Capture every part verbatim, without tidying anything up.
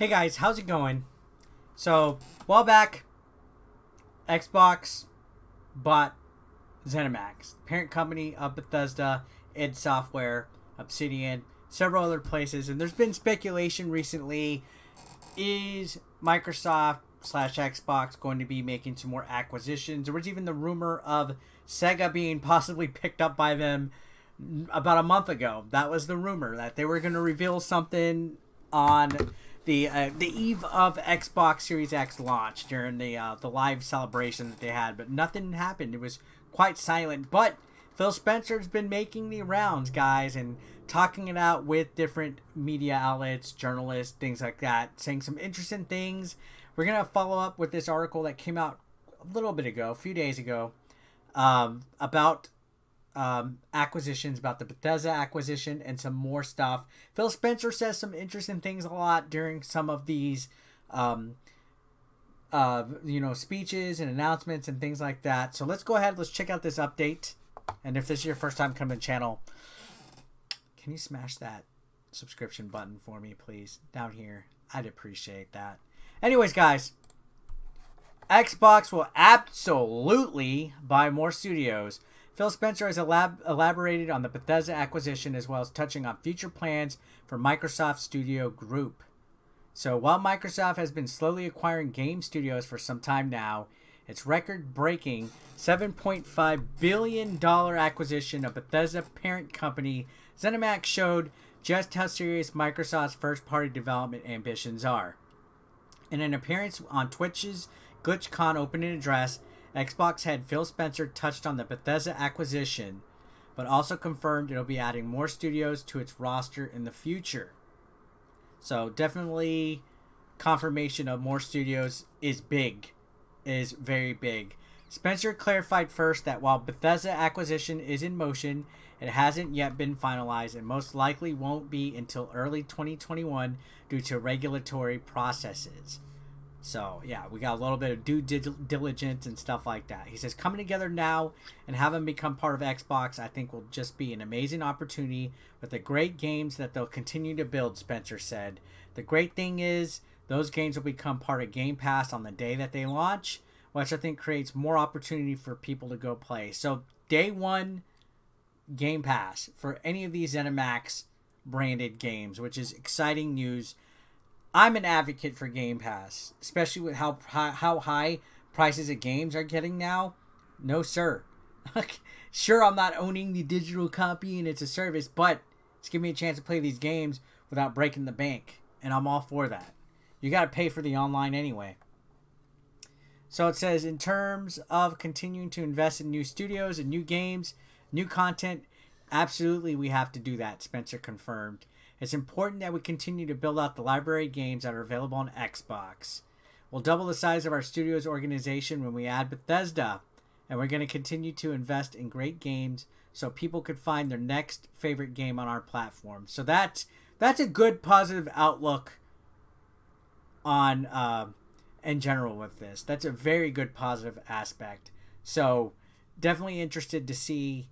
Hey guys, how's it going? So, a while back, Xbox bought ZeniMax, the parent company of Bethesda, id Software, Obsidian, several other places, and there's been speculation recently, is Microsoft slash Xbox going to be making some more acquisitions? There was even the rumor of Sega being possibly picked up by them about a month ago. That was the rumor, that they were going to reveal something on the uh, the eve of Xbox Series X launch during the uh, the live celebration that they had, but nothing happened. It was quite silent. But Phil Spencer's been making the rounds, guys, and talking it out with different media outlets, journalists, things like that, saying some interesting things. We're gonna follow up with this article that came out a little bit ago, a few days ago, um, about um, acquisitions, about the Bethesda acquisition and some more stuff. Phil Spencer says some interesting things a lot during some of these, um, uh, you know, speeches and announcements and things like that. So let's go ahead. Let's check out this update. And if this is your first time coming to the channel, can you smash that subscription button for me, please? Down here. I'd appreciate that. Anyways, guys, Xbox will absolutely buy more studios. Phil Spencer has elab elaborated on the Bethesda acquisition, as well as touching on future plans for Microsoft Studio Group. So while Microsoft has been slowly acquiring game studios for some time now, its record-breaking seven point five billion dollar acquisition of Bethesda parent company ZeniMax showed just how serious Microsoft's first-party development ambitions are. In an appearance on Twitch's GlitchCon opening address, Xbox head Phil Spencer touched on the Bethesda acquisition, but also confirmed it'll be adding more studios to its roster in the future. So definitely confirmation of more studios is big, is very big. Spencer clarified first that while Bethesda acquisition is in motion, it hasn't yet been finalized and most likely won't be until early twenty twenty-one due to regulatory processes. So, yeah, we got a little bit of due diligence and stuff like that. He says, coming together now and having become part of Xbox, I think will just be an amazing opportunity with the great games that they'll continue to build, Spencer said. The great thing is those games will become part of Game Pass on the day that they launch, which I think creates more opportunity for people to go play. So, day one, Game Pass for any of these ZeniMax-branded games, which is exciting news. I'm an advocate for Game Pass, especially with how how high prices of games are getting now. No, sir. Sure, I'm not owning the digital copy and it's a service, but it's giving me a chance to play these games without breaking the bank, and I'm all for that. You got to pay for the online anyway. So it says, in terms of continuing to invest in new studios and new games, new content, absolutely we have to do that, Spencer confirmed. It's important that we continue to build out the library of games that are available on Xbox. We'll double the size of our studios organization when we add Bethesda, and we're going to continue to invest in great games so people could find their next favorite game on our platform. So that's, that's a good positive outlook on uh, in general with this. That's a very good positive aspect. So definitely interested to see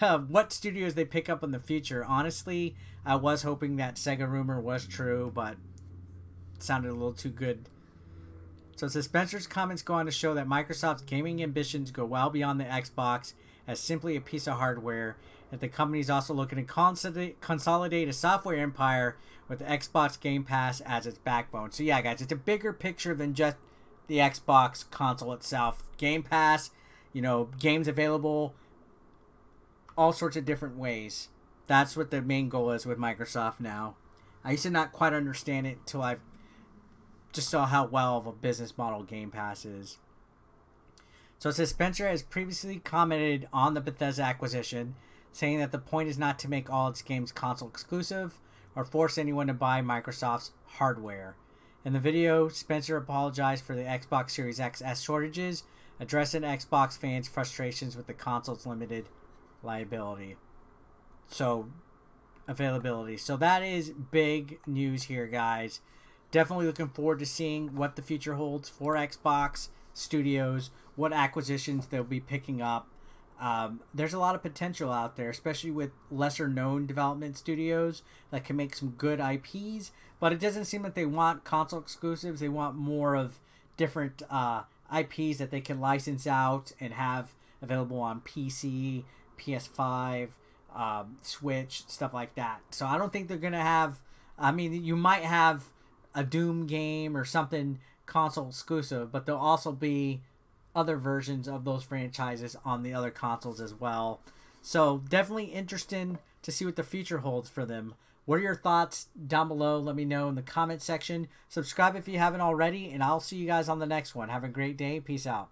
Uh, what studios they pick up in the future. Honestly, I was hoping that Sega rumor was true, but it sounded a little too good. So Spencer's comments go on to show that Microsoft's gaming ambitions go well beyond the Xbox as simply a piece of hardware, that the company's also looking to consolidate, consolidate a software empire with the Xbox Game Pass as its backbone. So yeah, guys, it's a bigger picture than just the Xbox console itself. Game Pass, you know, games available all sorts of different ways. That's what the main goal is with Microsoft now. I used to not quite understand it until I just saw how well of a business model Game Pass is. So it says, Spencer has previously commented on the Bethesda acquisition, saying that the point is not to make all its games console exclusive or force anyone to buy Microsoft's hardware. In the video, Spencer apologized for the Xbox Series X S shortages, addressing Xbox fans' frustrations with the console's limited liability so availability. So that is big news here, guys. Definitely looking forward to seeing what the future holds for Xbox studios, what acquisitions they'll be picking up. Um, there's a lot of potential out there, especially with lesser known development studios that can make some good I Ps, but it doesn't seem that they want console exclusives. They want more of different uh, I Ps that they can license out and have available on P C, P S five, um, Switch, stuff like that. So I don't think they're going to have, I mean, you might have a Doom game or something console exclusive, but there'll also be other versions of those franchises on the other consoles as well. So definitely interesting to see what the future holds for them. What are your thoughts down below? Let me know in the comment section. Subscribe if you haven't already, and I'll see you guys on the next one. Have a great day. Peace out.